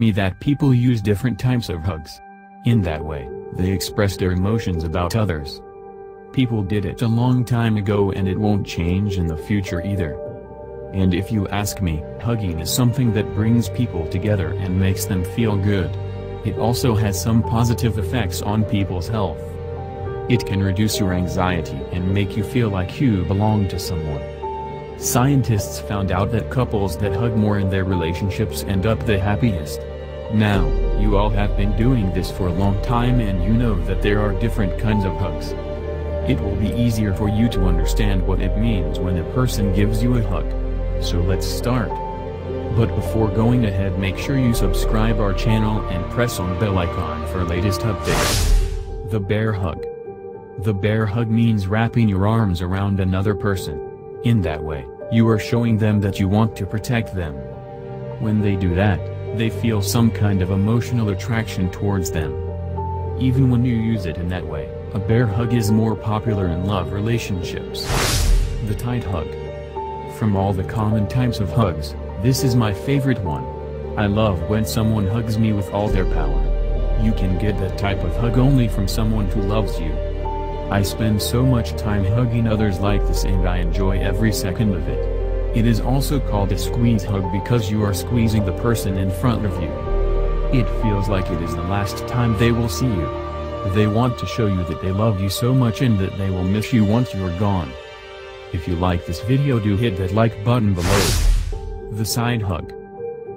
me that people use different types of hugs. In that way, they express their emotions about others. People did it a long time ago and it won't change in the future either. And if you ask me, hugging is something that brings people together and makes them feel good. It also has some positive effects on people's health. It can reduce your anxiety and make you feel like you belong to someone. Scientists found out that couples that hug more in their relationships end up the happiest. Now, you all have been doing this for a long time and you know that there are different kinds of hugs. It will be easier for you to understand what it means when a person gives you a hug. So let's start. But before going ahead, make sure you subscribe our channel and press on bell icon for latest updates. The bear hug. The bear hug means wrapping your arms around another person. In that way, you are showing them that you want to protect them. When they do that, they feel some kind of emotional attraction towards them. Even when you use it in that way, a bear hug is more popular in love relationships. The tight hug. From all the common types of hugs, this is my favorite one. I love when someone hugs me with all their power. You can get that type of hug only from someone who loves you. I spend so much time hugging others like this and I enjoy every second of it. It is also called a squeeze hug because you are squeezing the person in front of you. It feels like it is the last time they will see you. They want to show you that they love you so much and that they will miss you once you're gone. If you like this video, do hit that like button below. The side hug.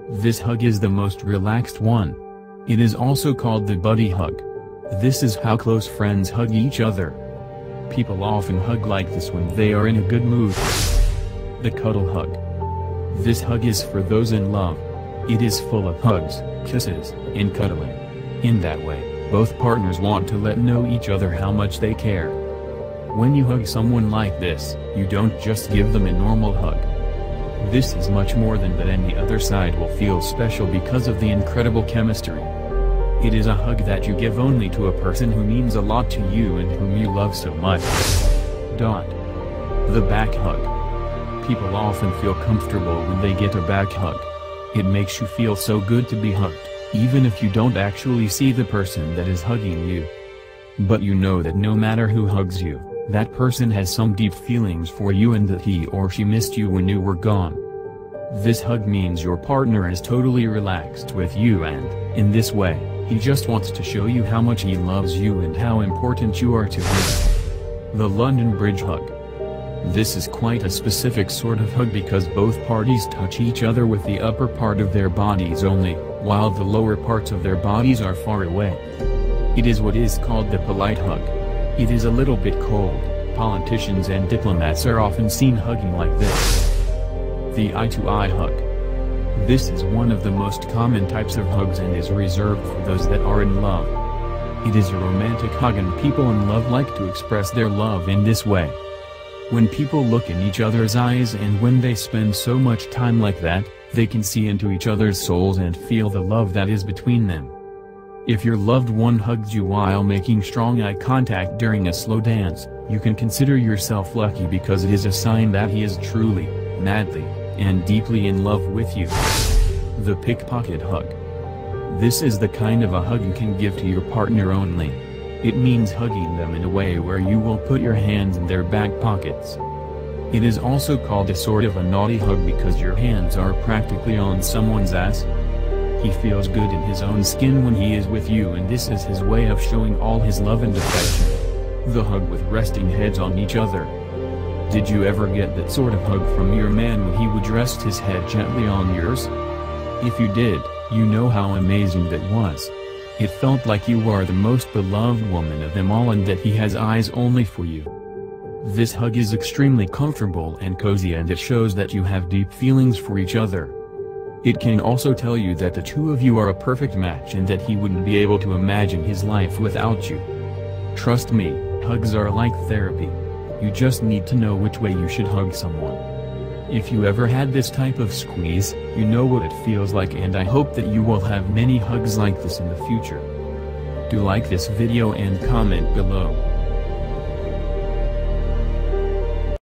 This hug is the most relaxed one. It is also called the buddy hug. This is how close friends hug each other. People often hug like this when they are in a good mood. The cuddle hug. This hug is for those in love. It is full of hugs, kisses, and cuddling. In that way, both partners want to let know each other how much they care. When you hug someone like this, you don't just give them a normal hug. This is much more than that and the other side will feel special because of the incredible chemistry. It is a hug that you give only to a person who means a lot to you and whom you love so much. The back hug. People often feel comfortable when they get a back hug. It makes you feel so good to be hugged, even if you don't actually see the person that is hugging you. But you know that no matter who hugs you, that person has some deep feelings for you and that he or she missed you when you were gone. This hug means your partner is totally relaxed with you and, in this way, he just wants to show you how much he loves you and how important you are to him. The London Bridge hug. This is quite a specific sort of hug because both parties touch each other with the upper part of their bodies only, while the lower parts of their bodies are far away. It is what is called the polite hug. It is a little bit cold. Politicians and diplomats are often seen hugging like this. The eye-to-eye hug. This is one of the most common types of hugs and is reserved for those that are in love. It is a romantic hug and people in love like to express their love in this way. When people look in each other's eyes and when they spend so much time like that, they can see into each other's souls and feel the love that is between them. If your loved one hugs you while making strong eye contact during a slow dance, you can consider yourself lucky because it is a sign that he is truly, madly, and deeply in love with you. The pickpocket hug. This is the kind of a hug you can give to your partner only. It means hugging them in a way where you will put your hands in their back pockets. It is also called a sort of a naughty hug because your hands are practically on someone's ass. He feels good in his own skin when he is with you and this is his way of showing all his love and affection. The hug with resting heads on each other. Did you ever get that sort of hug from your man when he would rest his head gently on yours? If you did, you know how amazing that was. It felt like you are the most beloved woman of them all and that he has eyes only for you. This hug is extremely comfortable and cozy and it shows that you have deep feelings for each other. It can also tell you that the two of you are a perfect match and that he wouldn't be able to imagine his life without you. Trust me, hugs are like therapy. You just need to know which way you should hug someone. If you ever had this type of squeeze, you know what it feels like and I hope that you will have many hugs like this in the future. Do like this video and comment below.